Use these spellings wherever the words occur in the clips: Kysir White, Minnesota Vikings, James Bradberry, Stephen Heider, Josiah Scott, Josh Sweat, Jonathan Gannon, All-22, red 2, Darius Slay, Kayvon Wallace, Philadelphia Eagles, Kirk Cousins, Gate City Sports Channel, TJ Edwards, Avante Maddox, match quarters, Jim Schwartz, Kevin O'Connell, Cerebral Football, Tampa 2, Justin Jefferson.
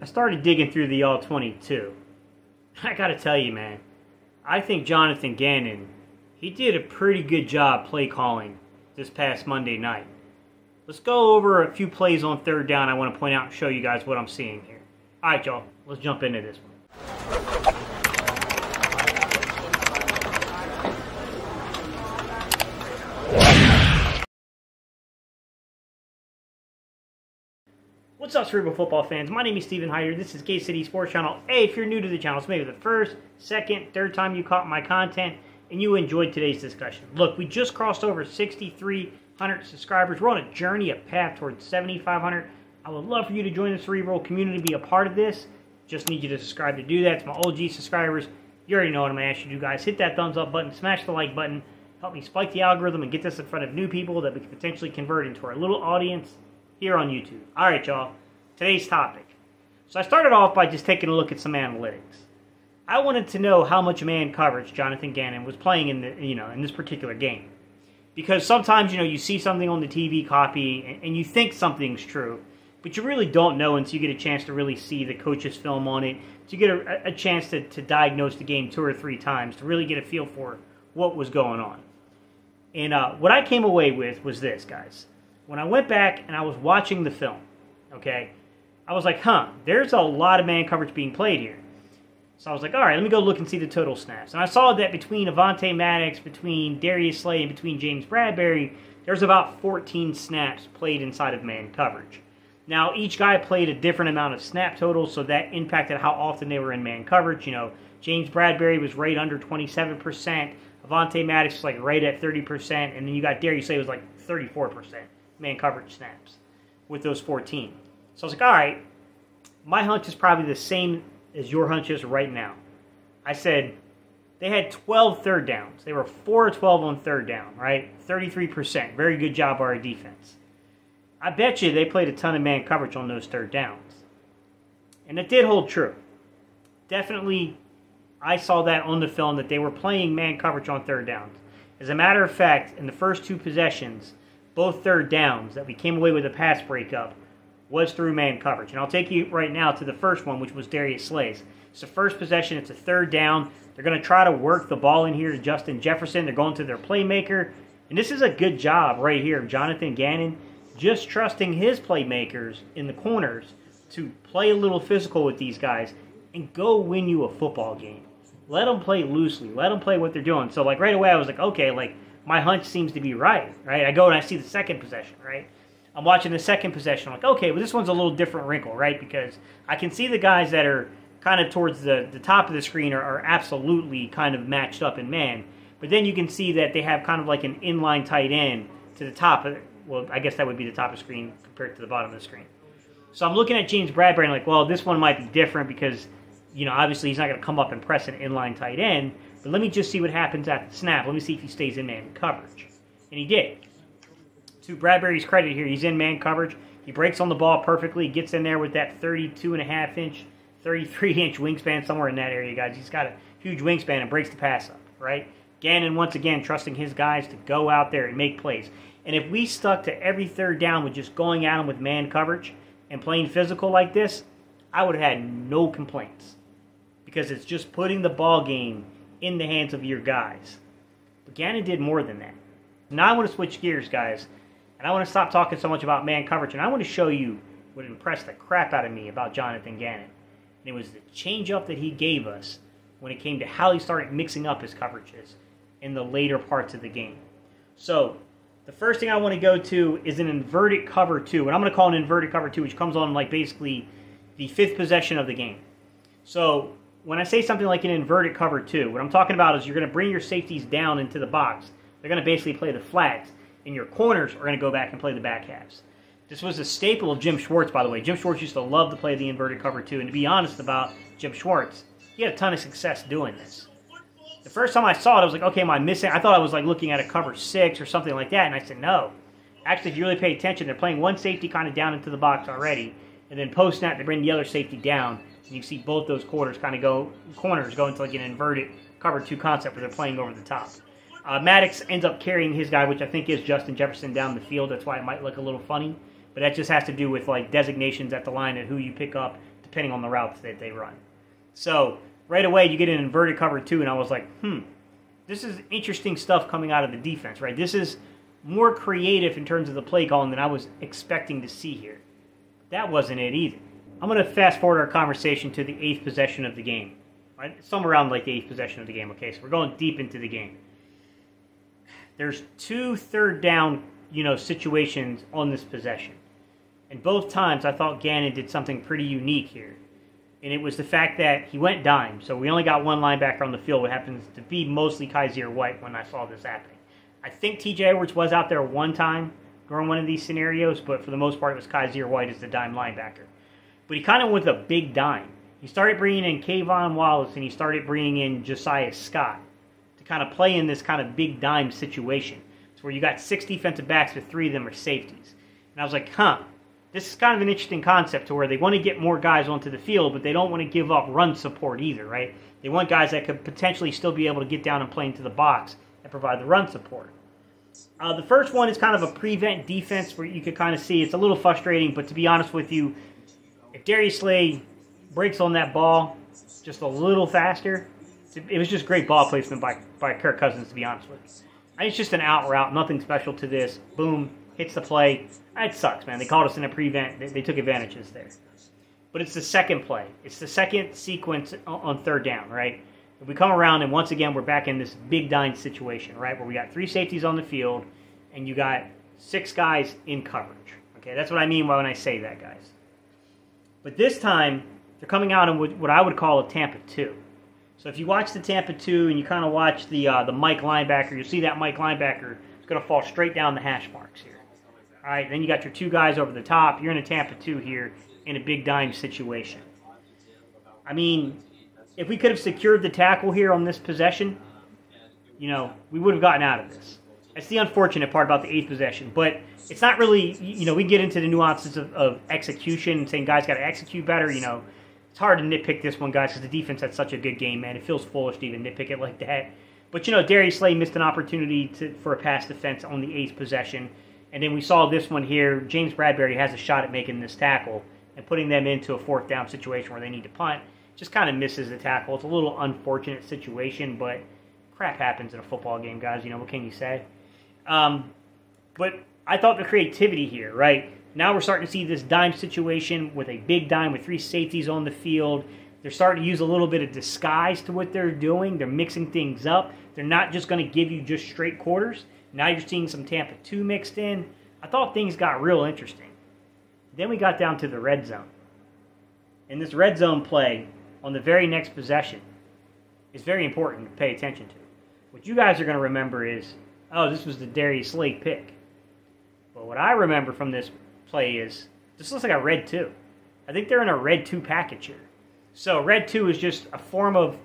I started digging through the All-22. I gotta tell you, man, I think Jonathan Gannon, he did a pretty good job play calling this past Monday night. Let's go over a few plays on third down I want to point out and show you guys what I'm seeing here. Alright, y'all, let's jump into this one. What's up, Cerebral Football fans? My name is Stephen Heider. This is Gate City Sports Channel. Hey, if you're new to the channel, it's maybe the first, second, third time you caught my content and you enjoyed today's discussion. Look, we just crossed over 6,300 subscribers. We're on a journey, a path towards 7,500. I would love for you to join the Cerebral community, be a part of this. Just need you to subscribe to do that. It's my OG subscribers. You already know what I'm going to ask you to do, guys. Hit that thumbs up button, smash the like button, help me spike the algorithm and get this in front of new people that we can potentially convert into our little audience here on YouTube. Alright, y'all, today's topic. So I started off by just taking a look at some analytics. I wanted to know how much man coverage Jonathan Gannon was playing in the, in this particular game. Because sometimes, you see something on the TV copy and you think something's true, but you really don't know until you get a chance to really see the coach's film on it, to get a chance to diagnose the game 2 or 3 times, to really get a feel for what was going on. And what I came away with was this, guys. When I went back and I was watching the film, okay, I was like, there's a lot of man coverage being played here. So I was like, all right, let me go look and see the total snaps. And I saw that between Avante Maddox, between Darius Slay, and between James Bradberry, there's about 14 snaps played inside of man coverage. Now, each guy played a different amount of snap totals, so that impacted how often they were in man coverage. You know, James Bradberry was right under 27%. Avante Maddox was like right at 30%. And then you got Darius Slay was like 34%. Man coverage snaps with those 14. So I was like, all right, my hunch is probably the same as your hunch is right now. I said they had 12 third downs. They were 4 or 12 on third down, right? 33%. Very good job by our defense. I bet you they played a ton of man coverage on those third downs. And it did hold true. Definitely, I saw that on the film that they were playing man coverage on third downs. As a matter of fact, in the first 2 possessions, both third downs that we came away with a pass breakup was through man coverage. And I'll take you right now to the first one, which was Darius Slay's. It's the first possession. It's a third down. They're going to try to work the ball in here to Justin Jefferson. They're going to their playmaker. And this is a good job right here of Jonathan Gannon just trusting his playmakers in the corners to play a little physical with these guys and go win you a football game. Let them play loosely. Let them play what they're doing. So, like, right away I was like, okay, like, my hunch seems to be right, right? I go and I see the second possession, right? I'm watching the second possession. I'm like, okay, well, this one's a little different wrinkle, right? Because I can see the guys that are kind of towards the top of the screen are absolutely kind of matched up in man. But then you can see that they have kind of like an inline tight end to the top of it. Well, I guess that would be the top of the screen compared to the bottom of the screen. So I'm looking at James Bradberry and like, well, this one might be different because, obviously he's not going to come up and press an inline tight end. But let me just see what happens at the snap. Let me see if he stays in man coverage. And he did. To Bradberry's credit here, he's in man coverage. He breaks on the ball perfectly. Gets in there with that 32.5-inch, 33-inch wingspan, somewhere in that area, guys. He's got a huge wingspan and breaks the pass up, right? Gannon, once again, trusting his guys to go out there and make plays. And if we stuck to every third down with just going at him with man coverage and playing physical like this, I would have had no complaints. Because it's just putting the ball game in the hands of your guys. But Gannon did more than that. Now I want to switch gears, guys, and I want to stop talking so much about man coverage, and I want to show you what impressed the crap out of me about Jonathan Gannon. And it was the change-up that he gave us when it came to how he started mixing up his coverages in the later parts of the game. So, the first thing I want to go to is an inverted cover 2, and I'm going to call an inverted cover 2, which comes on like basically the 5th possession of the game. So, when I say something like an inverted cover 2, what I'm talking about is you're going to bring your safeties down into the box. They're going to basically play the flats, and your corners are going to go back and play the back halves. This was a staple of Jim Schwartz, by the way. Jim Schwartz used to love to play the inverted cover 2, and to be honest about Jim Schwartz, he had a ton of success doing this. The first time I saw it, I was like, okay, am I missing? I thought I was like looking at a cover 6 or something like that, and I said, no. Actually, if you really pay attention, they're playing one safety kind of down into the box already, and then post-snap, they bring the other safety down. And you see both those corners go into like an inverted cover 2 concept where they're playing over the top. Maddox ends up carrying his guy, which I think is Justin Jefferson, down the field. That's why it might look a little funny. But that just has to do with like designations at the line and who you pick up depending on the routes that they run. So right away you get an inverted cover two, and I was like, this is interesting stuff coming out of the defense, right? This is more creative in terms of the play calling than I was expecting to see here. That wasn't it either. I'm going to fast forward our conversation to the eighth possession of the game. Right? Somewhere around like the eighth possession of the game, okay? So we're going deep into the game. There's two third down, situations on this possession. And both times I thought Gannon did something pretty unique here. And it was the fact that he went dime. So we only got one linebacker on the field, what happens to be mostly Kysir White when I saw this happening. I think TJ Edwards was out there one time during one of these scenarios, but for the most part it was Kysir White as the dime linebacker. But he kind of went with a big dime. He started bringing in Kayvon Wallace and he started bringing in Josiah Scott to kind of play in this kind of big dime situation. It's where you got six defensive backs, but three of them are safeties. And I was like, this is kind of an interesting concept to where they want to get more guys onto the field, but they don't want to give up run support either, right? They want guys that could potentially still be able to get down and play into the box and provide the run support. The first one is kind of a prevent defense where you could kind of see it's a little frustrating, but to be honest with you, if Darius Slay breaks on that ball just a little faster, it was just great ball placement by Kirk Cousins, to be honest with you. It's just an out route, nothing special to this. Boom. Hits the play. It sucks, man. They called us in a prevent. They took advantages there. But it's the second play. It's the second sequence on third down, right? We come around, and once again, we're back in this big dime situation, right, where we got three safeties on the field, and you got six guys in coverage. Okay, that's what I mean when I say that, guys. But this time, they're coming out in what I would call a Tampa 2. So if you watch the Tampa 2 and you kind of watch the Mike linebacker, you'll see that Mike linebacker is going to fall straight down the hash marks here. All right, then you got your two guys over the top. You're in a Tampa 2 here in a big dime situation. I mean, if we could have secured the tackle here on this possession, we would have gotten out of this. That's the unfortunate part about the eighth possession. But it's not really, we get into the nuances of execution and saying guys got to execute better. It's hard to nitpick this one, guys, because the defense had such a good game, man. It feels foolish to even nitpick it like that. But, Darius Slay missed an opportunity for a pass defense on the eighth possession. And then we saw this one here. James Bradberry has a shot at making this tackle and putting them into a fourth down situation where they need to punt. Just kind of misses the tackle. It's a little unfortunate situation, but crap happens in a football game, guys. What can you say? But I thought the creativity here, right? Now we're starting to see this dime situation with a big dime with three safeties on the field. They're starting to use a little bit of disguise to what they're doing. They're mixing things up. They're not just going to give you just straight quarters. Now you're seeing some Tampa 2 mixed in. I thought things got real interesting. Then we got down to the red zone. And this red zone play on the very next possession is very important to pay attention to. What you guys are going to remember is, this was the Darius Slay pick. But what I remember from this play is, this looks like a red 2. I think they're in a red 2 package here. So red 2 is just a form of,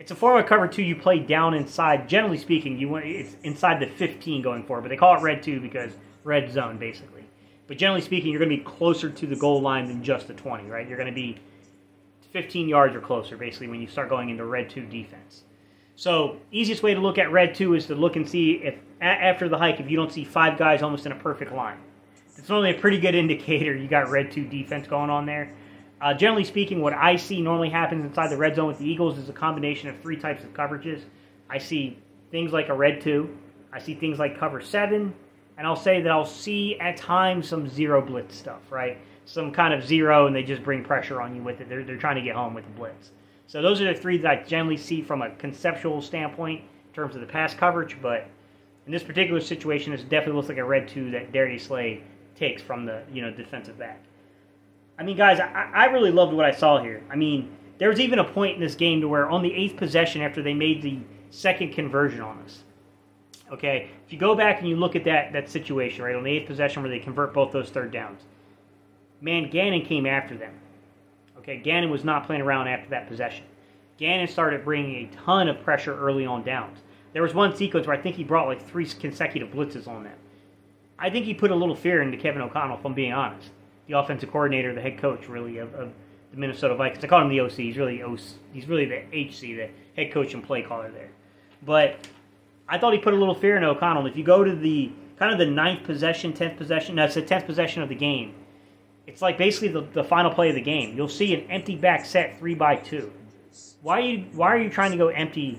it's a form of cover 2 you play down inside. Generally speaking, it's inside the 15 going forward, but they call it red 2 because red zone, basically. But generally speaking, you're going to be closer to the goal line than just the 20, right? You're going to be 15 yards or closer, basically, when you start going into red 2 defense. So easiest way to look at red 2 is to look and see if, after the hike, if you don't see five guys almost in a perfect line. It's only a pretty good indicator you got red 2 defense going on there. Generally speaking, what I see normally happens inside the red zone with the Eagles is a combination of three types of coverages. I see things like a red 2. I see things like cover 7. And I'll say that I'll see at times some zero blitz stuff, right? Some kind of zero, and they just bring pressure on you with it. They're trying to get home with the blitz. So those are the three that I generally see from a conceptual standpoint in terms of the pass coverage. But in this particular situation, this definitely looks like a red 2 that Darius Slay takes from the defensive back. I mean, guys, I really loved what I saw here. I mean, there was even a point in this game to where on the eighth possession after they made the second conversion on us, okay, if you go back and you look at that situation, right, on the eighth possession where they convert both those third downs, man, Gannon came after them. Okay, Gannon was not playing around after that possession. Gannon started bringing a ton of pressure early on downs. There was one sequence where I think he brought like three consecutive blitzes on them. I think he put a little fear into Kevin O'Connell, if I'm being honest. The offensive coordinator, the head coach, really, of the Minnesota Vikings. I call him the OC. He's really the HC, the head coach and play caller there. But I thought he put a little fear in O'Connell. If you go to the 9th possession, 10th possession of the game, It's like basically the final play of the game. You'll see an empty back set 3-by-2. Why are you trying to go empty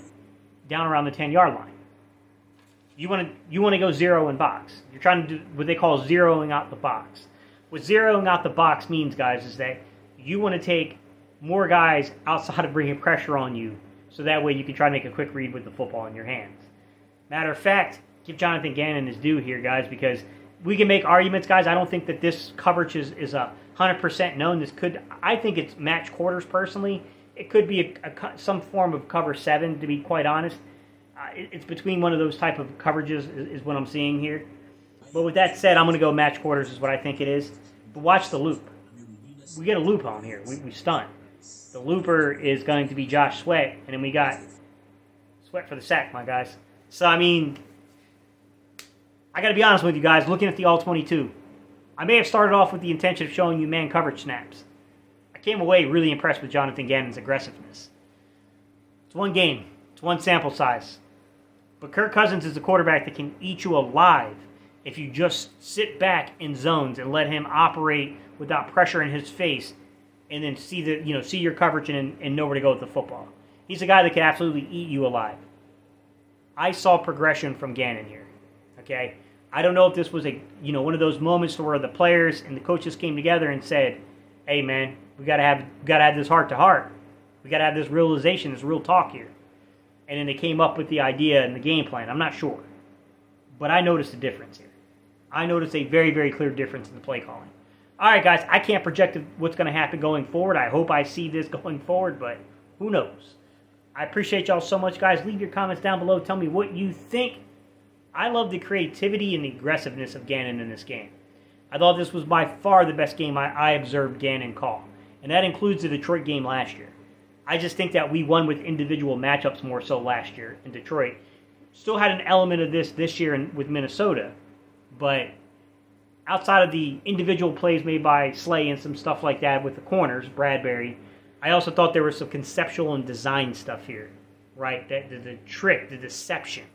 down around the 10-yard line? You want to go zero in box. You're trying to do what they call zeroing out the box. What zeroing out the box means, guys, is that you want to take more guys outside of bringing pressure on you, so that way you can try to make a quick read with the football in your hands. Matter of fact, give Jonathan Gannon his due here, guys, because we can make arguments, guys. I don't think that this coverage is 100% known. This could, I think it's match quarters personally. It could be some form of cover 7, to be quite honest. It's between one of those type of coverages is what I'm seeing here. But with that said, I'm going to go match quarters is what I think it is. But watch the loop. We get a loop on here. We stun. The looper is going to be Josh Sweat, and then we got Sweat for the sack, my guys. So, I mean, I got to be honest with you guys, looking at the All-22, I may have started off with the intention of showing you man coverage snaps. I came away really impressed with Jonathan Gannon's aggressiveness. It's one game. It's one sample size. But Kirk Cousins is a quarterback that can eat you alive if you just sit back in zones and let him operate without pressure in his face, and then see your coverage and know where to go with the football. He's a guy that can absolutely eat you alive. I saw progression from Gannon here. Okay, I don't know if this was one of those moments where the players and the coaches came together and said, "Hey man, we gotta have this heart to heart. We gotta have this realization, this real talk here." And then they came up with the idea and the game plan. I'm not sure. But I noticed a difference here. I noticed a very, very clear difference in the play calling. All right, guys, I can't project what's going to happen going forward. I hope I see this going forward, but who knows? I appreciate y'all so much, guys. Leave your comments down below. Tell me what you think. I love the creativity and the aggressiveness of Gannon in this game. I thought this was by far the best game I observed Gannon call, and that includes the Detroit game last year. I just think that we won with individual matchups more so last year in Detroit. Still had an element of this year with Minnesota, but outside of the individual plays made by Slay and some stuff like that with the corners, Bradberry, I also thought there was some conceptual and design stuff here, right? The trick, the deception,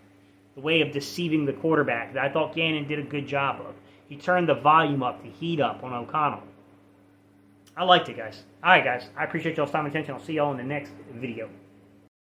the way of deceiving the quarterback that I thought Gannon did a good job of. He turned the volume up, the heat up on O'Connell. I liked it, guys. All right, guys. I appreciate y'all's time and attention. I'll see y'all in the next video.